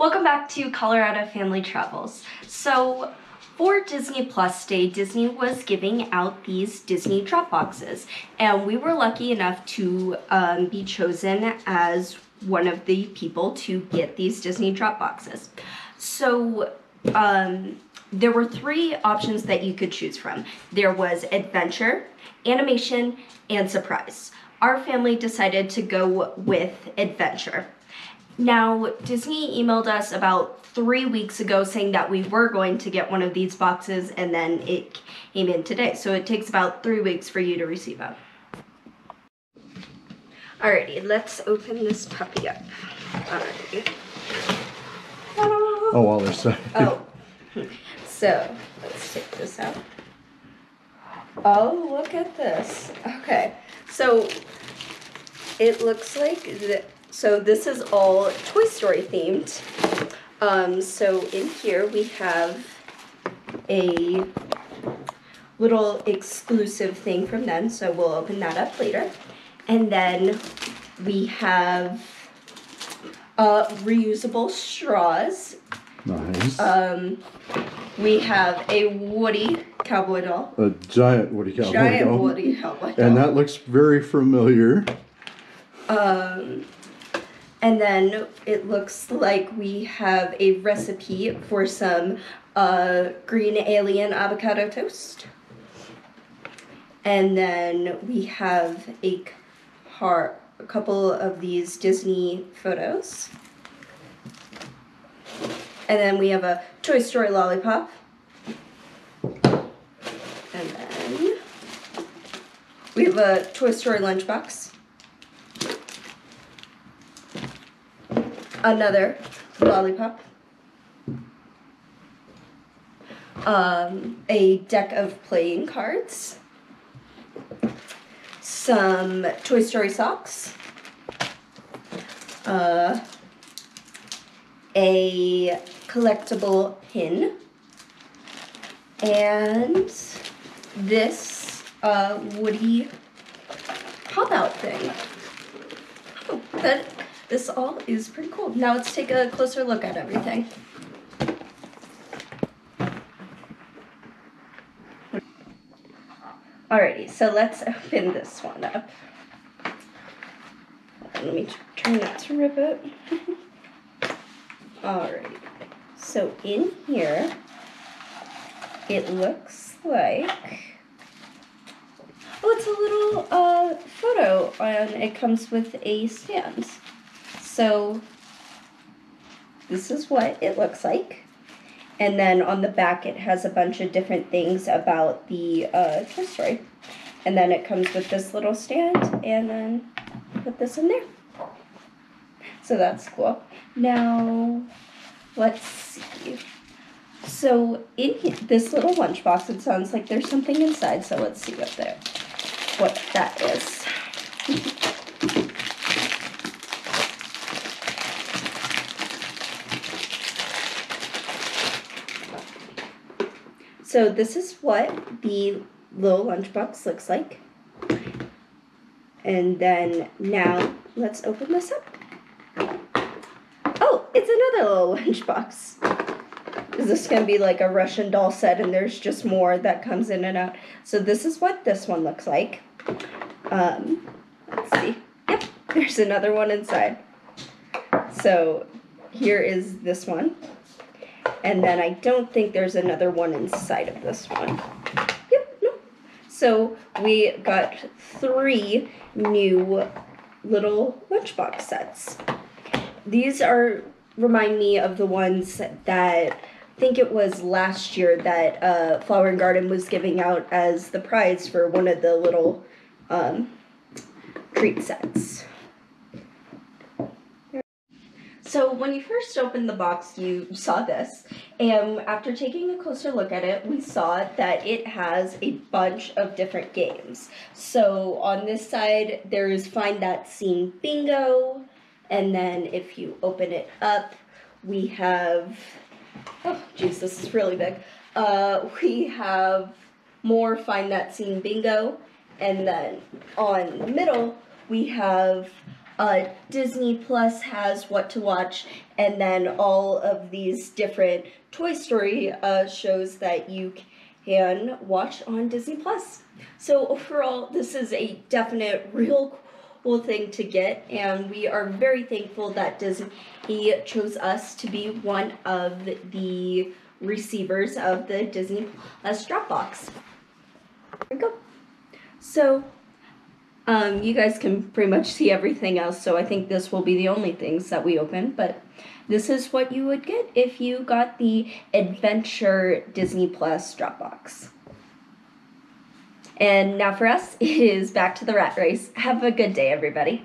Welcome back to Colorado Family Travels. So for Disney Plus Day, Disney was giving out these Disney Drop Boxes, and we were lucky enough to be chosen as one of the people to get these Disney Drop Boxes. So there were three options that you could choose from. There was adventure, animation, and surprise. Our family decided to go with adventure. Now, Disney emailed us about 3 weeks ago saying that we were going to get one of these boxes, and then it came in today. So it takes about 3 weeks for you to receive them. Alrighty, let's open this puppy up. Alrighty. Oh, all this. Oh. So, let's take this out. Oh, look at this. Okay. So, it looks like So this is all Toy Story themed. So in here we have a little exclusive thing from them, so we'll open that up later. And then we have reusable straws. Nice. We have a Woody cowboy doll. A giant Woody cowboy doll. Giant Woody cowboy doll. And that looks very familiar. And then it looks like we have a recipe for some green alien avocado toast. And then we have a couple of these Disney photos. And then we have a Toy Story lollipop. And then we have a Toy Story lunchbox. Another lollipop, a deck of playing cards, some Toy Story socks, a collectible pin, and this Woody pop-out thing. Oh, this all is pretty cool. Now let's take a closer look at everything. Alrighty, so let's open this one up. Let me turn that to ribbit. Alrighty, so in here, it looks like, oh, it's a little photo, and it comes with a stand. So this is what it looks like. And then on the back, it has a bunch of different things about the Toy Story. And then it comes with this little stand, and then put this in there. So that's cool. Now, let's see. So in this little lunchbox, it sounds like there's something inside. So let's see what that is. So this is what the little lunchbox looks like. And then now let's open this up. Oh, it's another little lunchbox. Is this going to be like a Russian doll set, and there's just more that comes in and out? So this is what this one looks like. Let's see. Yep, there's another one inside. So here is this one. And then I don't think there's another one inside of this one. Yep, no. So we got 3 new little lunchbox sets. These remind me of the ones that I think it was last year that Flower and Garden was giving out as the prize for one of the little treat sets. So when you first opened the box, you saw this, and after taking a closer look at it, we saw that it has a bunch of different games. So on this side, there's Find That Scene Bingo, and then if you open it up, we have, oh geez, this is really big, we have more Find That Scene Bingo, and then on the middle, we have Disney Plus has what to watch, and then all of these different Toy Story shows that you can watch on Disney Plus. So overall, this is a definite real cool thing to get, and we are very thankful that Disney chose us to be one of the receivers of the Disney Plus Drop Box. There we go. So you guys can pretty much see everything else, so I think this will be the only things that we open, but this is what you would get if you got the Adventure Disney Plus Drop Box. And now for us, it is back to the rat race. Have a good day, everybody.